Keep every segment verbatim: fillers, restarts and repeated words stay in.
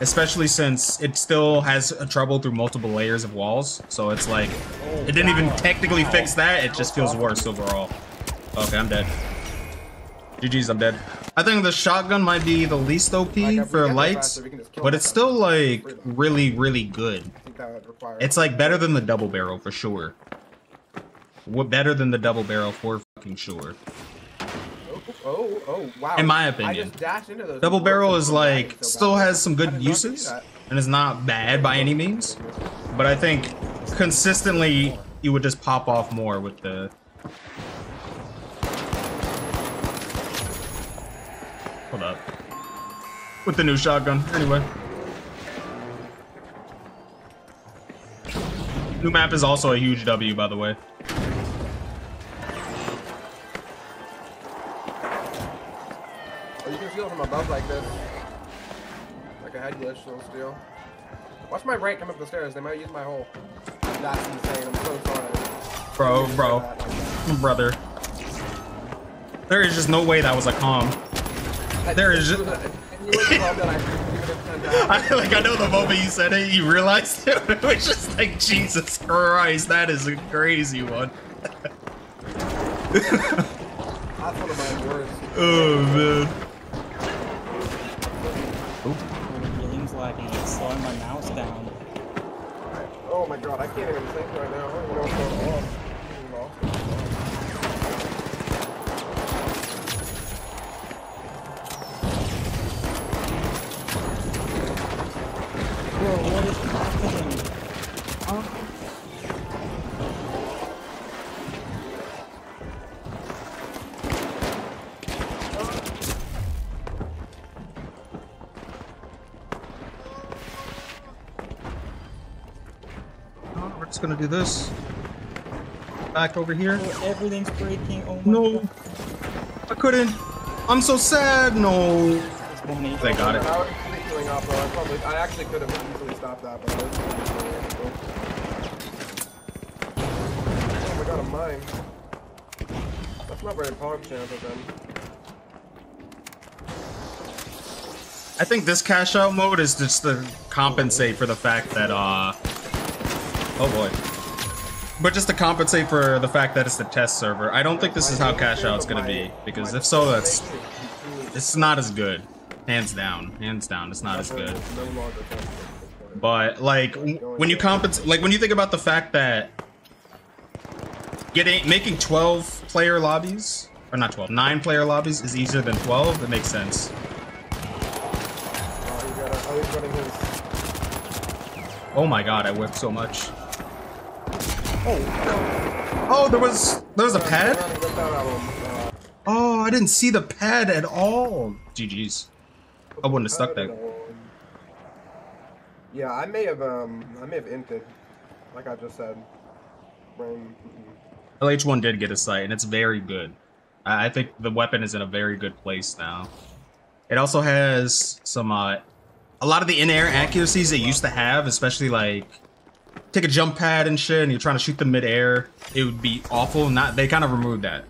Especially since it still has trouble through multiple layers of walls. So it's like, it didn't even technically fix that. It just feels worse overall. Okay, I'm dead. G G's, I'm dead. I think the shotgun might be the least O P for lights, but it's still like really, really good. It's like better than the double barrel for sure. What better than the double barrel for fucking sure. Oh, oh, wow. In my opinion, double barrel is like still has some good uses and is not bad by any means, but I think consistently you would just pop off more with the hold up with the new shotgun. Anyway, new map is also a huge W, by the way. Above like this, like a head glitch, so still. Watch my rank come up the stairs. They might use my hole. That's insane. I'm so sorry. Bro, bro, like brother. There is just no way that was a comm. There is just. I like I know the moment you said it, you realized it. It was just like Jesus Christ, that is a crazy one. That's one of my worst. Oh man. Slowing my mouse down. Oh my god, I can't even think right now. I don't know what's going on. Bro, what is happening? Gonna do this back over here. Oh, everything's breaking. Oh my no, God. I couldn't. I'm so sad. No, they got it. I was feeling off, though. I probably, I actually could have easily stopped that. But oh my God, a mine. That's not very pog champ of them. I think this cash out mode is just to compensate for the fact that uh. Oh boy. But just to compensate for the fact that it's the test server, I don't think this is how cash out's gonna be. Because if so, that's... It's not as good. Hands down. Hands down, it's not as good. But, like, when you compensate... Like, when you think about the fact that... getting Making twelve player lobbies... Or not twelve, nine player lobbies is easier than twelve, it makes sense. Oh my god, I whiffed so much. Oh, oh, there was there was a pad. Oh, I didn't see the pad at all. G G's. I wouldn't have stuck that. Yeah, I may have um, I may have inted, like I just said. L H one did get a sight, and it's very good. I think the weapon is in a very good place now. It also has some uh, a lot of the in-air accuracies it used to have, especially like. Take a jump pad and shit, and you're trying to shoot them mid-air, it would be awful. Not they kind of removed that,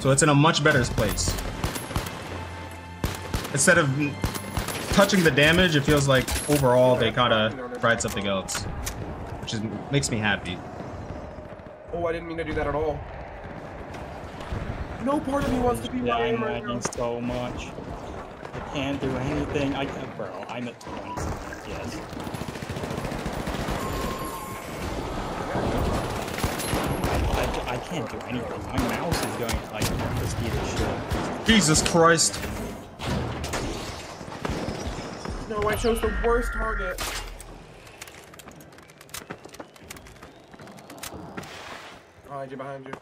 so it's in a much better place. Instead of touching the damage, it feels like overall they kind of tried something else, which is, makes me happy. Oh, I didn't mean to do that at all. No part of me wants to be yeah, I'm right lagging now. So much. I can't do anything. I can't, bro. I'm at twenty. Yes. I can't do anything. My mouse is going to like just eat shit. Jesus Christ! No, I chose the worst target. Behind you, behind you.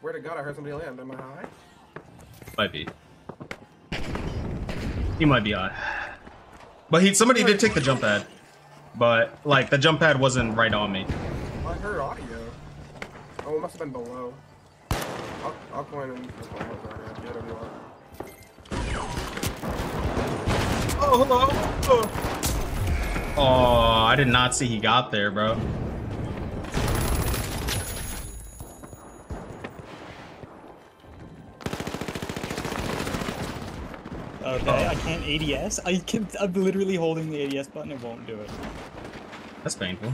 Where to God, I heard somebody land. Am I high? Might be. He might be high. But he somebody did take the jump pad. But like the jump pad wasn't right on me. I heard audio. Oh, it must have been below. I'll, I'll go in and get him. Oh, hello! Oh. Oh, I did not see he got there, bro. Okay, I can't A D S. I can. I'm literally holding the A D S button. It won't do it. That's painful.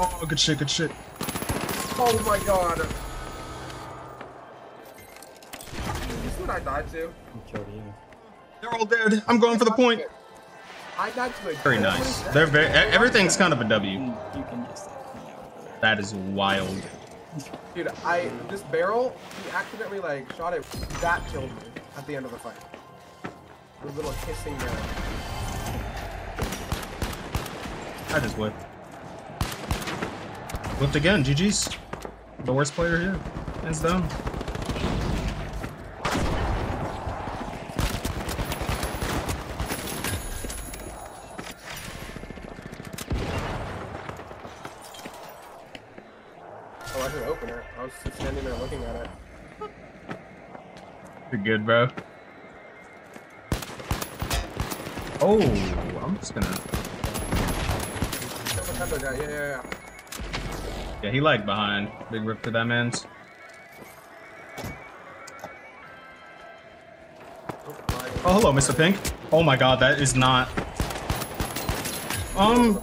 Oh, good shit, good shit. Oh my god. You see what I died to? I killed you. They're all dead. I'm going for the point. I died to a very nice. They're very. Everything's kind of a W. You can just. That is wild. Dude, I this barrel, he accidentally like shot it. That killed me at the end of the fight. The little kissing barrel. I just whipped. Whipped again. G G's. The worst player here. Hands down. Oh, I didn't open it. I was just standing there looking at it. You're good, bro. Oh, I'm just gonna. Yeah, yeah, yeah. Yeah, he lagged behind. Big rip to that man's. Oh, hello, Mister Pink. Oh my God, that is not. Um.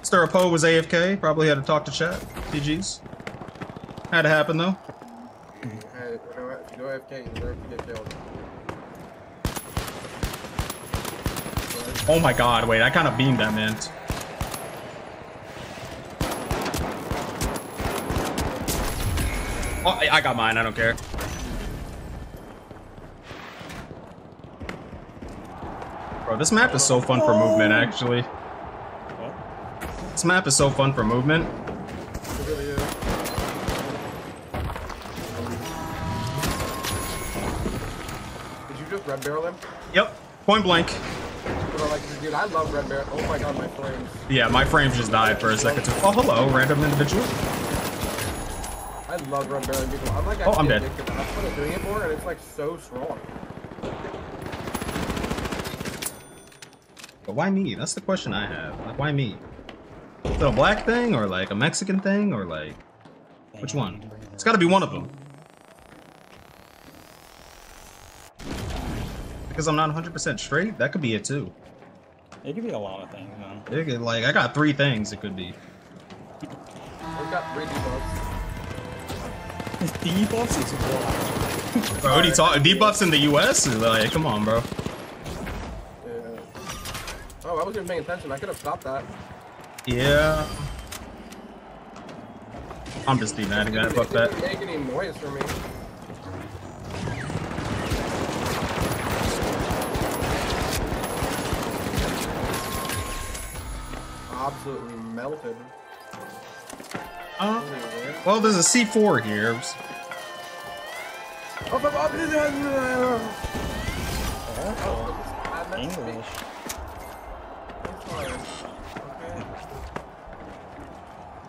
Mister Apo was A F K, probably had to talk to chat. G G's. Had to happen though. Hey, if you go A F K, you deserve to get killed. Oh my god, wait, I kind of beamed that man. Oh, I got mine, I don't care. Bro, this map is so fun for movement actually. This map is so fun for movement. It really is. Did you just red barrel him? Yep. Point blank. Dude, I love red barrel. Oh my god, my frames. Yeah, my frames just died for a second. Oh, hello, random individual. I love red barrel people. I'm like, oh, I'm dead. I'm sort of doing it more, and it's like so strong. But why me? That's the question I have. Like, why me? Is it a black thing, or like a Mexican thing, or like... Which one? It's gotta be one of them. Because I'm not one hundred percent straight? That could be it too. It could be a lot of things, man. It could, like, I got three things it could be. We've got three debuffs. This debuffs is wild. Bro, what are you talking? Debuffs in the U S? Like, come on, bro. Yeah. Oh, I wasn't paying attention. I could have stopped that. Yeah. I'm just demanding that. Fuck that. It didn't make any noise for me. Absolutely melted. Uh, well, there's a C four here. Oh, English.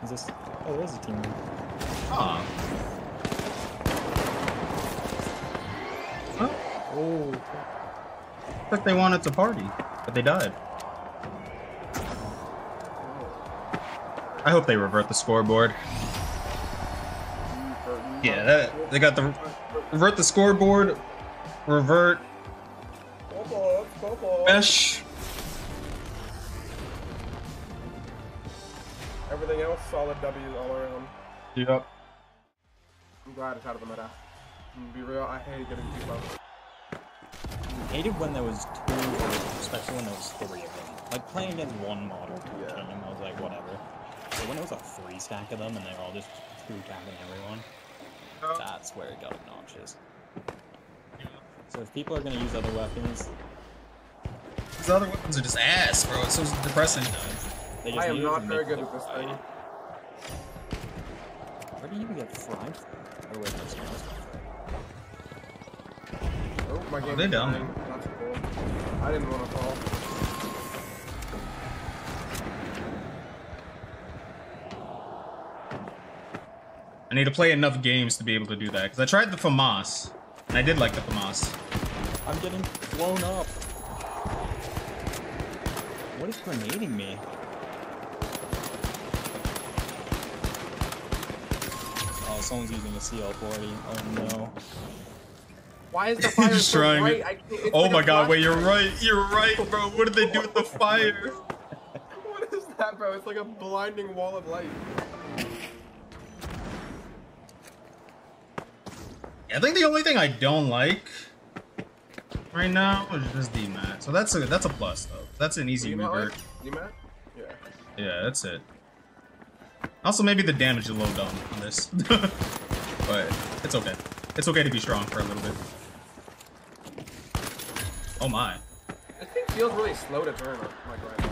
Is this? Oh, there's a team. Huh. Huh? Oh. I thought they wanted to party, but they died. I hope they revert the scoreboard. Yeah, that, they got the revert the scoreboard, revert mesh. Everything else, solid W's all around. Yep. I'm glad it's out of the meta. I'm gonna be real, I hated getting too low. I hated when there was two, especially when there was three of them. Like playing against one model, yeah. Team, I was like, whatever. But when there was a three stack of them and they were all just two tagging everyone, oh. That's where it got obnoxious. Yeah. So if people are gonna use other weapons, these other weapons are just ass, bro. It's so depressing. I am not very good at this thing. Where do you even get fried? Oh, wait, that's not fried. Oh, my game. They're down. That's cool. I didn't want to fall. I need to play enough games to be able to do that. Because I tried the FAMAS. And I did like the FAMAS. I'm getting blown up. What is grenading me? someone's using a C L forty. Oh no. Why is the fire He's so trying bright? I, oh like my god, wait, you're right. You're right, bro. What did they do with the fire? What is that, bro? It's like a blinding wall of light. I think the only thing I don't like right now is just D MAT. So that's a that's a plus though. That's an easy revert. D MAT? Yeah. Yeah, that's it. Also, maybe the damage is a little dumb on this, but it's okay. It's okay to be strong for a little bit. Oh my! This thing feels really slow to turn. Like right now.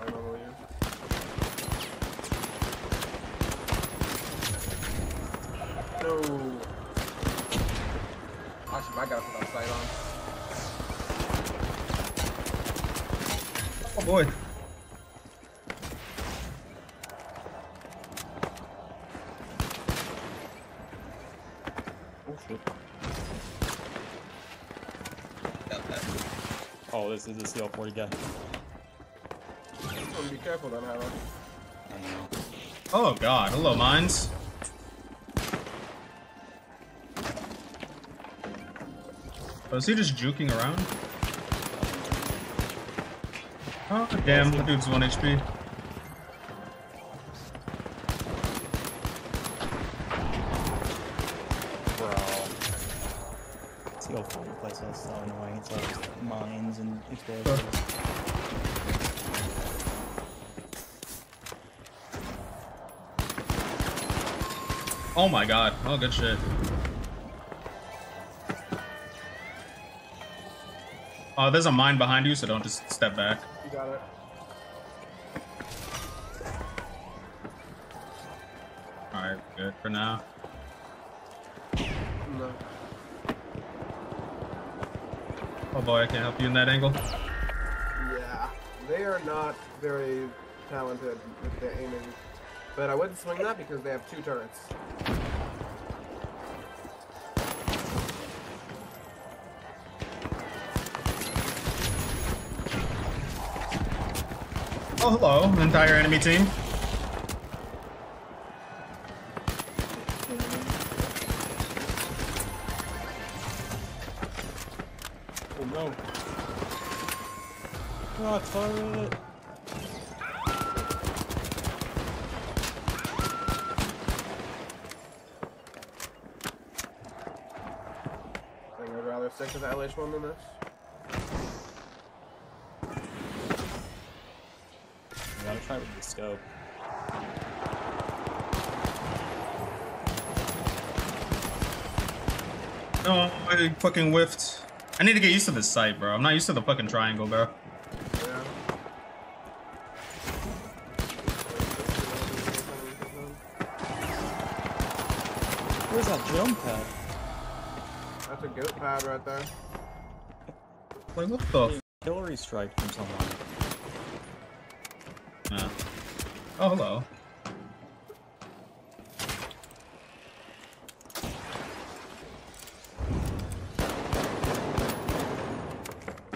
I don't know why. It's slow to turn. No. Actually, I gotta put my sight on. Oh boy. Oh shit. Got that. Oh, this is a C L forty guy. Oh, be careful then, Harold. I know. Oh god, hello mines. Oh, is he just juking around? Oh, damn, the dude's one H P. Bro. C L forty place is so annoying. It's like mines and explosions. Oh my god. Oh, good shit. Oh, there's a mine behind you, so don't just step back. You got it. Alright, good for now. No. Oh boy, I can't help you in that angle. Yeah, they are not very talented with their aiming. But I wouldn't swing that because they have two turrets. Oh, hello, entire enemy team. Oh no. God, fire it. I think I'd rather stick to the L H one than this. Try with the scope. No, I fucking whiffed. I need to get used to this sight, bro. I'm not used to the fucking triangle, bro. Yeah. Where's that jump pad? That's a goat pad right there. Like, what the? Hillary strike from someone. No. Oh, hello.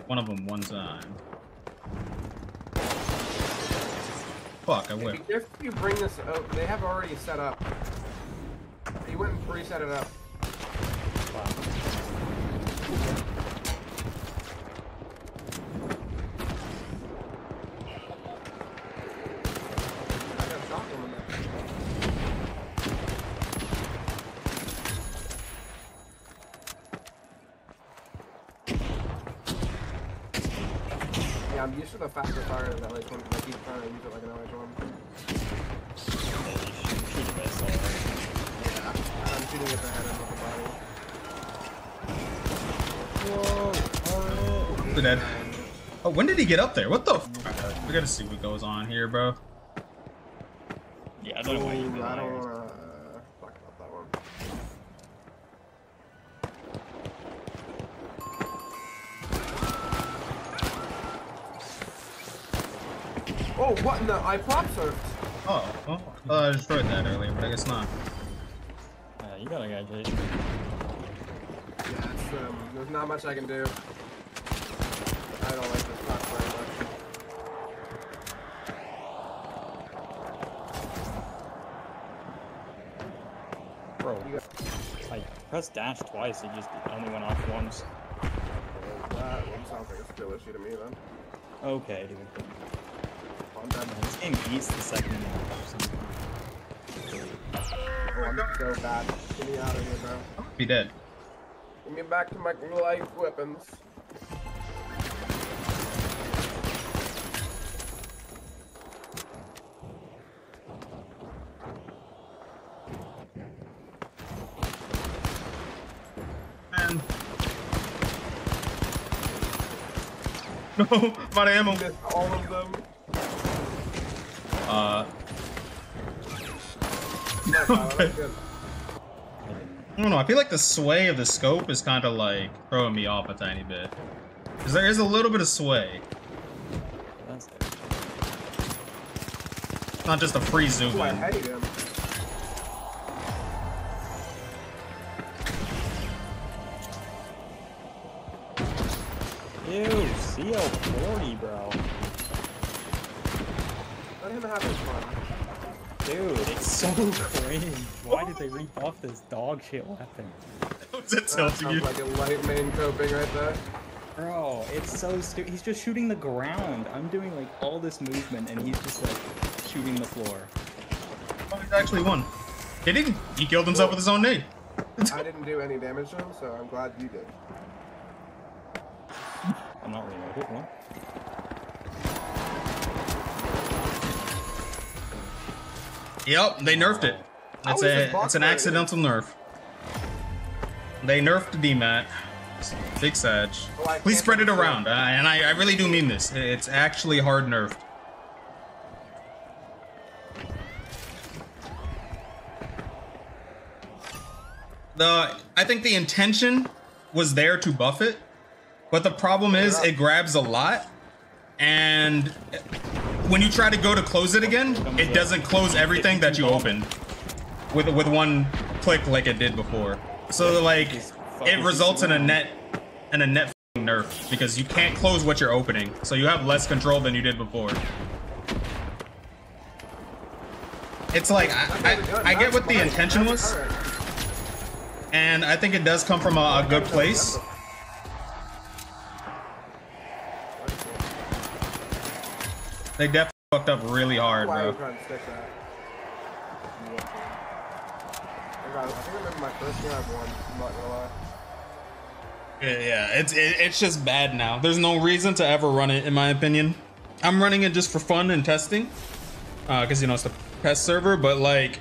One of them, one time. Fuck, I win. If you bring this out, they have already set up. You wouldn't pre-set it up. Wow. I'm used to the faster fire than that L H one because I keep trying to use it like an L H one. Yeah, I'm shooting with the head and with the body. Whoa! Alright! Dead. Oh, when did he get up there? What the f? We gotta see what goes on here, bro. Yeah, I don't know why you did that. I don't wanna uh, fuck up that one. Oh, what in the? I pop surfed. Oh, oh. Uh, I destroyed that earlier, but I guess not. Yeah, you got a guy, Jake. Yeah, it's, um, there's not much I can do. I don't like this box very much. pressed dash twice, it just only went off once. That one sounds like a skill issue to me then. Okay, dude. I'm done. This game beats the second one. Oh, I'm so bad. Get me out of here, bro. Be dead. Get me back to my life weapons. No, my ammo. Just all of them. Uh. Okay. I don't know. I feel like the sway of the scope is kind of like throwing me off a tiny bit. Cause there is a little bit of sway. That's good. It's not just a free zoom in. I hate him. Ew, C L forty, bro. Let him have his fun. Dude, it's so cringe. Why did they rebuff this dog shit weapon? What's that sounds you? Like a light main coping right there. Bro, it's so stupid. He's just shooting the ground. I'm doing like all this movement and he's just like shooting the floor. Oh, he's actually won. He didn't. He killed himself cool. with his own nade. I didn't do any damage to him, so I'm glad you did. I'm not really good one. Yep, they nerfed it. That's a, it's an accidental nerf. They nerfed the D MAT. Big Sag. Please spread it around. Uh, and I, I really do mean this. It's actually hard nerfed. The, I think the intention was there to buff it. But the problem is it grabs a lot, and when you try to go to close it again, it doesn't close everything that you opened with with one click like it did before. So like it results in a net in a net nerf because you can't close what you're opening. So you have less control than you did before. It's like I, I, I get what the intention was, and I think it does come from a, a good place. They definitely fucked up really hard, bro. I remember my first game I've won, I'm not gonna lie. Yeah, it's it, it's just bad now. There's no reason to ever run it, in my opinion. I'm running it just for fun and testing, uh, because you know it's the test server. But like,